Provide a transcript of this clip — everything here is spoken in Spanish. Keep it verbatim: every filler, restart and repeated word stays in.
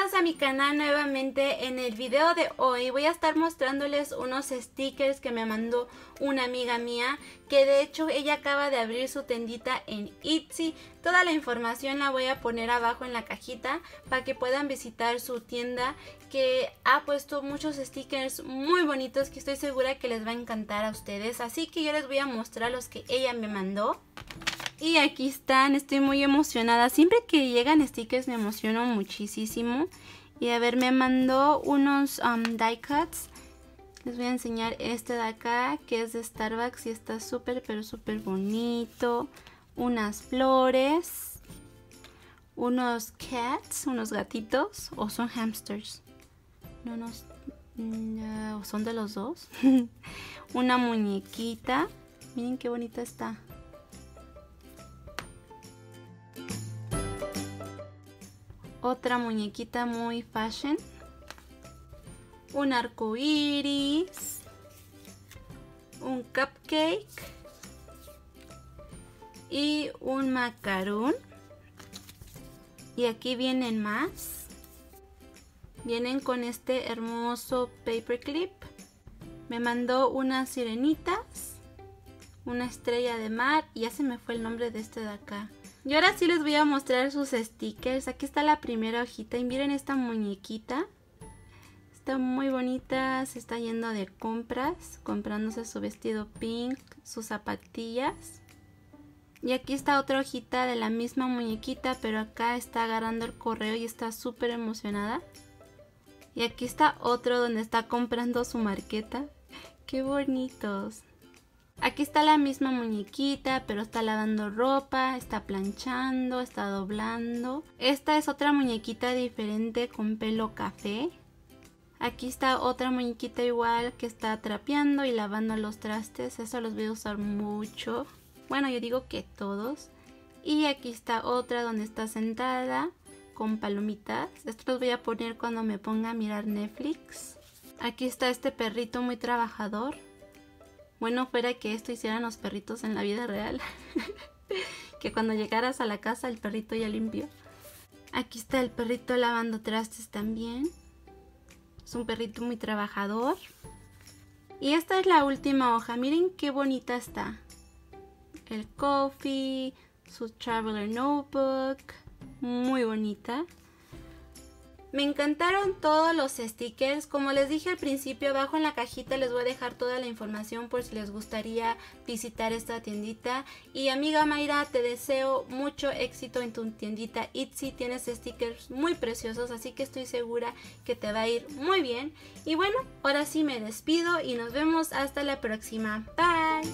Bienvenidas a mi canal nuevamente. En el video de hoy voy a estar mostrándoles unos stickers que me mandó una amiga mía, que de hecho ella acaba de abrir su tendita en Etsy. Toda la información la voy a poner abajo en la cajita para que puedan visitar su tienda, que ha puesto muchos stickers muy bonitos que estoy segura que les va a encantar a ustedes. Así que yo les voy a mostrar los que ella me mandó. Y aquí están, estoy muy emocionada. Siempre que llegan stickers me emociono muchísimo. Y a ver, me mandó unos um, die cuts. Les voy a enseñar este de acá, que es de Starbucks y está súper, pero súper bonito. Unas flores. Unos cats, unos gatitos. ¿O son hamsters? No, no. Uh, ¿Son de los dos? Una muñequita. Miren qué bonita está. Otra muñequita muy fashion. Un arco iris. Un cupcake. Y un macarón. Y aquí vienen más. Vienen con este hermoso paperclip. Me mandó unas sirenitas. Una estrella de mar. Y ya se me fue el nombre de este de acá. Y ahora sí les voy a mostrar sus stickers. Aquí está la primera hojita y miren esta muñequita. Está muy bonita, se está yendo de compras, comprándose su vestido pink, sus zapatillas. Y aquí está otra hojita de la misma muñequita, pero acá está agarrando el correo y está súper emocionada. Y aquí está otro donde está comprando su marqueta. ¡Qué bonitos! Aquí está la misma muñequita, pero está lavando ropa, está planchando, está doblando. Esta es otra muñequita diferente con pelo café. Aquí está otra muñequita igual que está trapeando y lavando los trastes. Eso los voy a usar mucho. Bueno, yo digo que todos. Y aquí está otra donde está sentada con palomitas. Estos los voy a poner cuando me ponga a mirar Netflix. Aquí está este perrito muy trabajador. Bueno, fuera que esto hicieran los perritos en la vida real. Que cuando llegaras a la casa el perrito ya limpió. Aquí está el perrito lavando trastes también. Es un perrito muy trabajador. Y esta es la última hoja. Miren qué bonita está. El coffee, su traveler notebook. Muy bonita. Me encantaron todos los stickers. Como les dije al principio, abajo en la cajita les voy a dejar toda la información por si les gustaría visitar esta tiendita. Y amiga Mayra, te deseo mucho éxito en tu tiendita Etsy. Tienes stickers muy preciosos, así que estoy segura que te va a ir muy bien. Y bueno, ahora sí me despido y nos vemos hasta la próxima. Bye.